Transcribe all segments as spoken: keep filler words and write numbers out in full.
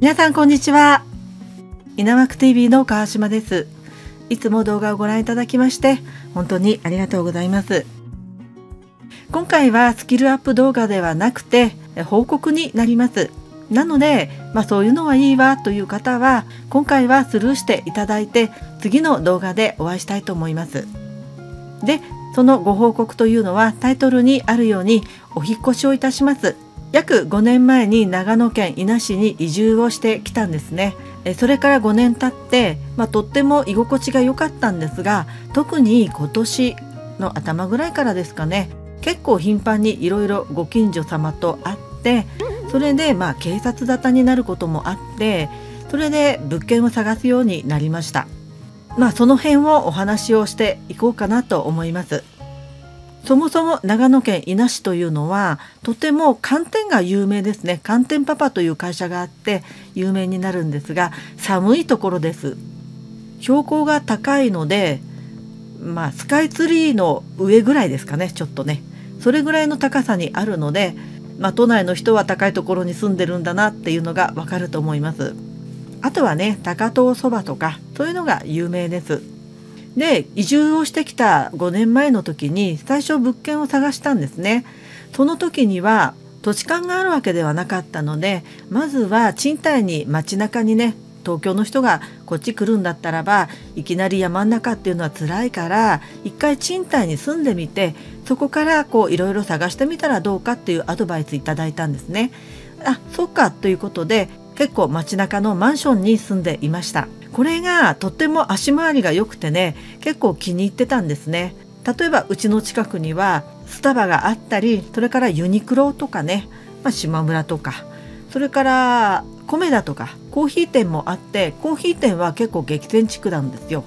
皆さんこんにちは。いなまく ティーブイ の川島です。いつも動画をご覧いただきまして本当にありがとうございます。今回はスキルアップ動画ではなくて報告になります。なので、まあ、そういうのはいいわという方は今回はスルーしていただいて次の動画でお会いしたいと思います。で、そのご報告というのはタイトルにあるようにお引越しをいたします。約ごねんまえに長野県伊那市に移住をしてきたんですね。それからごねん経って、まあ、とっても居心地が良かったんですが、特に今年の頭ぐらいからですかね、結構頻繁にいろいろご近所様と会って、それでまあ警察沙汰になることもあって、それで物件を探すようになりました。まあ、その辺をお話をしていこうかなと思います。そもそも長野県伊那市というのはとても寒天が有名ですね。寒天パパという会社があって有名になるんですが、寒いところです。標高が高いので、まあ、スカイツリーの上ぐらいですかね、ちょっとね、それぐらいの高さにあるので、まあ、都内の人は高いところに住んでるんだなっていうのがわかると思います。あとはね、高遠そばとかそういうのが有名です。で、移住をしてきたごねんまえの時に最初物件を探したんですね。その時には土地勘があるわけではなかったので、まずは賃貸に街中にね、東京の人がこっち来るんだったらばいきなり山ん中っていうのは辛いから、一回賃貸に住んでみて、そこからこういろいろ探してみたらどうかっていうアドバイスいただいたんですね。あ、そうかということで結構街中のマンションに住んでいました。これがとっても足回りが良くてね、結構気に入ってたんですね。例えばうちの近くにはスタバがあったり、それからユニクロとかね、まあ、島村とか、それからコメダとかコーヒー店もあって、コーヒー店は結構激戦地区なんですよ。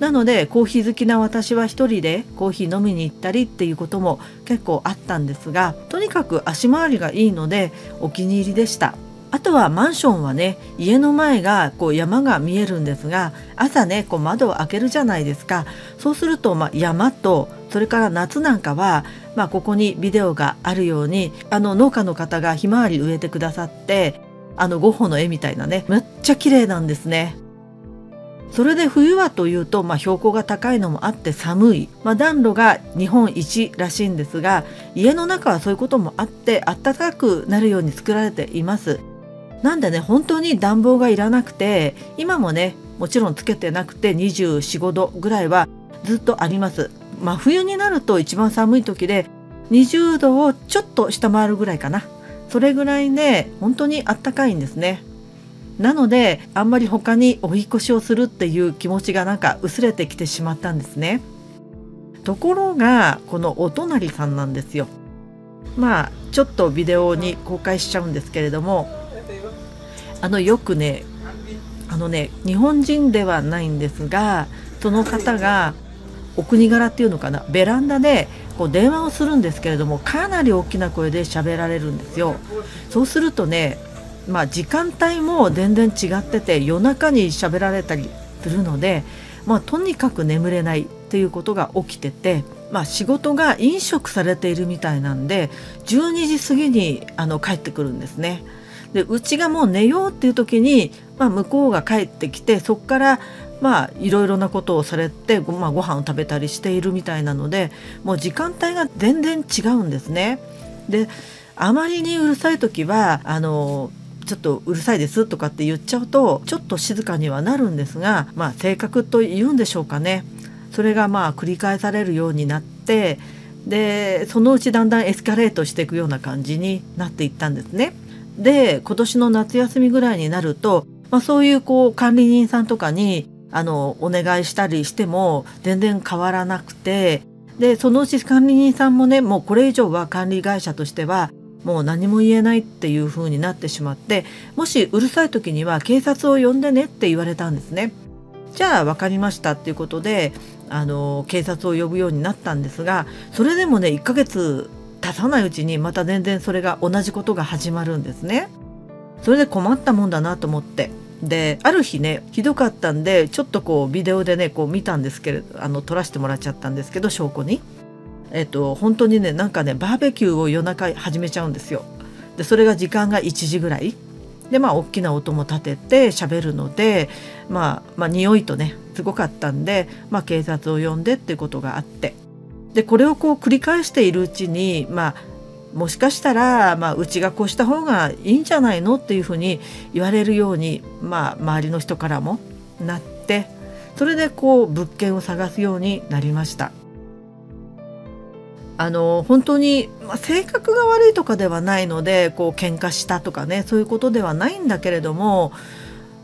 なのでコーヒー好きな私は一人でコーヒー飲みに行ったりっていうことも結構あったんですが、とにかく足回りがいいのでお気に入りでした。あとはマンションはね、家の前がこう山が見えるんですが、朝ねこう窓を開けるじゃないですか。そうするとまあ山と、それから夏なんかはまあここにビデオがあるように、あの農家の方がひまわり植えてくださって、あのゴッホの絵みたいなね、めっちゃ綺麗なんですね。それで冬はというと、まあ、標高が高いのもあって寒い、まあ、暖炉が日本一らしいんですが、家の中はそういうこともあって暖かくなるように作られています。なんでね、本当に暖房がいらなくて、今もねもちろんつけてなくてにじゅうよん、ごどぐらいはずっとあります。まあ、冬になると一番寒い時でにじゅうどをちょっと下回るぐらいかな。それぐらいで本当にあったかいんですね。なのであんまり他にお引越しをするっていう気持ちがなんか薄れてきてしまったんですね。ところがこのお隣さんなんですよ。まあちょっとビデオに公開しちゃうんですけれども、あのよくね、あのね日本人ではないんですが、その方がお国柄っていうのかな、ベランダでこう電話をするんですけれども、かなり大きな声で喋られるんですよ。そうするとね、まあ、時間帯も全然違ってて夜中に喋られたりするので、まあ、とにかく眠れないっていうことが起きてて、まあ、仕事が飲食されているみたいなんでじゅうにじ過ぎにあの帰ってくるんですね。で、うちがもう寝ようっていう時に、まあ、向こうが帰ってきて、そこからまあいろいろなことをされて、ご、まあ、ご飯を食べたりしているみたいなので、もう時間帯が全然違うんですね。で、あまりにうるさい時はあのちょっとうるさいですとかって言っちゃうとちょっと静かにはなるんですが、まあ、性格というんでしょうかね、それがまあ繰り返されるようになって、でそのうちだんだんエスカレートしていくような感じになっていったんですね。で、今年の夏休みぐらいになると、まあ、そういうこう管理人さんとかにあのお願いしたりしても全然変わらなくて、でそのうち管理人さんもね、もうこれ以上は管理会社としてはもう何も言えないっていう風になってしまって、もしうるさい時には警察を呼んでねって言われたんですね。じゃあ分かりましたっていうことであの警察を呼ぶようになったんですが、それでもねいっかげつ経たないうちにまた全然それが同じことが始まるんですね。それで困ったもんだなと思って、である日ねひどかったんでちょっとこうビデオでねこう見たんですけれど、あの撮らせてもらっちゃったんですけど、証拠にえっと本当にねなんかねバーベキューを夜中始めちゃうんですよ。でそれが時間がいちじぐらいでまあ大きな音も立てて喋るので、まあ、まあ匂いとねすごかったんで、まあ、警察を呼んでっていうことがあって、でこれをこう繰り返しているうちに、まあ、もしかしたら、まあ、うちがこうした方がいいんじゃないのっていうふうに言われるように、まあ、周りの人からもなって、それでこう物件を探すようになりました。あの本当に、まあ、性格が悪いとかではないのでこう喧嘩したとかねそういうことではないんだけれども、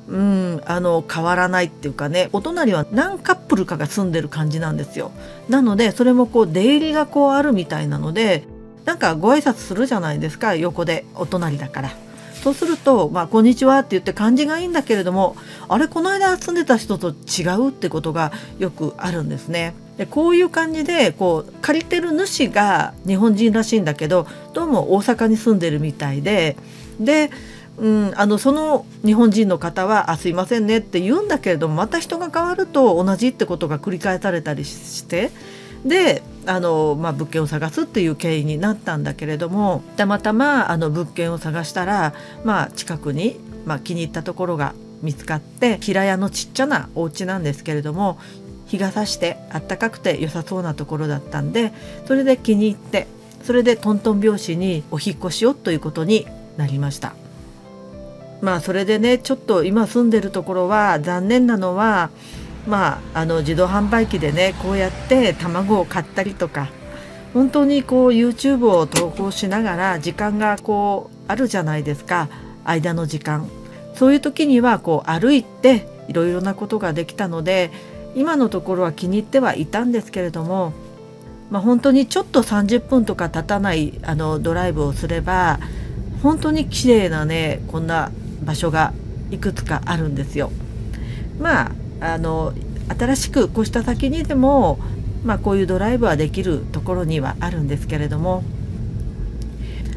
うん、あの変わらないっていうかね、お隣は何カップルかが住んでる感じなんですよ。なのでそれもこう出入りがこうあるみたいなので、なんかご挨拶するじゃないですか、横でお隣だから。そうすると「まあ、こんにちは」って言って感じがいいんだけれども、あれこの間住んでた人と違うってことがよくあるんですね。でこういう感じでこう借りてる主が日本人らしいんだけど、どうも大阪に住んでるみたいで、で、うん、あのその日本人の方は「あすいませんね」って言うんだけれども、また人が変わると同じってことが繰り返されたりして。であの、まあ、物件を探すっていう経緯になったんだけれども、たまたまあの物件を探したら、まあ、近くに、まあ、気に入ったところが見つかって、平屋のちっちゃなお家なんですけれども、日が差してあったかくて良さそうなところだったんで、それで気に入って、それでトントン拍子にお引っ越しをということになりました。まあ、それでね、ちょっと今住んでるところは残念なのは、まあ、あの自動販売機でねこうやって卵を買ったりとか、本当にこう YouTube を投稿しながら時間がこうあるじゃないですか、間の時間。そういう時にはこう歩いていろいろなことができたので、今のところは気に入ってはいたんですけれども、まあ、本当にちょっとさんじゅっぷんとか経たないあのドライブをすれば、本当に綺麗なねこんな場所がいくつかあるんですよ。まああの新しく越した先にでも、まあ、こういうドライブはできるところにはあるんですけれども、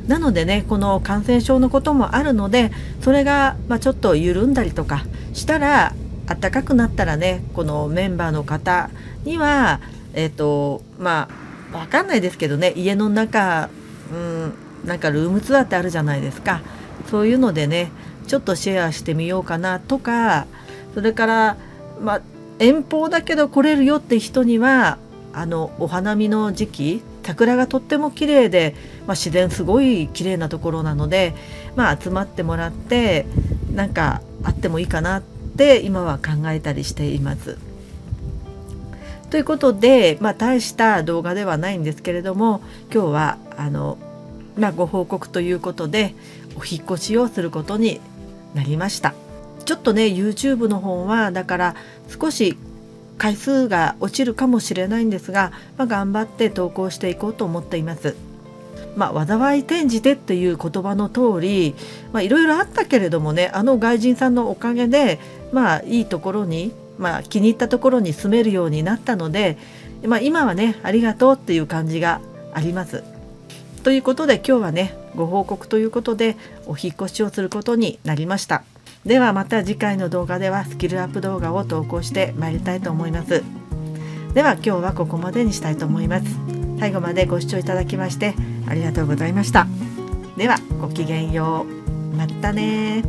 なのでねこの感染症のこともあるので、それが、まあ、ちょっと緩んだりとかしたら、暖かくなったらねこのメンバーの方にはえっとまあ分かんないですけどね、家の中、うん、なんかルームツアーってあるじゃないですか、そういうのでねちょっとシェアしてみようかなとか、それからまあ、遠方だけど来れるよって人には、あのお花見の時期、桜がとっても綺麗で、まあ、自然すごい綺麗なところなので、まあ、集まってもらってなんかあってもいいかなって今は考えたりしています。ということで、まあ、大した動画ではないんですけれども、今日はあの、まあ、ご報告ということでお引っ越しをすることになりました。ちょっとね YouTube の方はだから少し回数が落ちるかもしれないんですが、まあ、頑張って投稿していこうと思っています。まあ、災い転じてっていう言葉の通り、まあ、いろいろあったけれどもね、あの外人さんのおかげで、まあ、いいところに、まあ、気に入ったところに住めるようになったので、まあ、今はねありがとうっていう感じがあります。ということで今日はねご報告ということでお引っ越しをすることになりました。ではまた次回の動画ではスキルアップ動画を投稿してまいりたいと思います。では今日はここまでにしたいと思います。最後までご視聴いただきましてありがとうございました。ではごきげんよう。またね。